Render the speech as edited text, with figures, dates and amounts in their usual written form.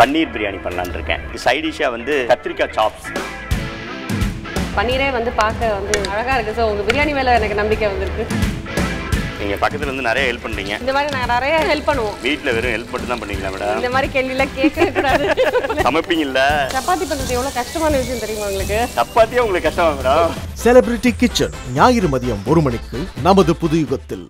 பன்னீர் பிரியாணி பண்ணலான்னு இருக்கேன். சைட் டிஷ்ஷாக வந்து கத்திரிக்காய் சாப்ஸ். பன்னீரே வந்து பார்க்க வந்து அழகாக இருக்குது. ஸோ உங்கள் பிரியாணி மேலே எனக்கு நம்பிக்கை வந்துருக்கு. நீங்கள் பக்கத்தில் வந்து நிறைய ஹெல்ப் பண்ணுறீங்க. இந்த மாதிரி நான் நிறைய ஹெல்ப் பண்ணுவோம். வீட்டில் வெறும் ஹெல்ப் மட்டும் தான் பண்ணிக்கலாம் மேடம். இந்த மாதிரி கேள்வியெல்லாம் கேட்கக்கூடாது. சமைப்பீங்கல்ல? சப்பாத்தி பண்ணுறது எவ்வளோ கஷ்டமான விஷயம் தெரியுமா உங்களுக்கு? சப்பாத்தியே உங்களுக்கு கஷ்டமா மேடம்? செலிபிரிட்டி கிச்சன் ஞாயிறு மதியம் 1 மணிக்கு நமது புது யுகத்தில்.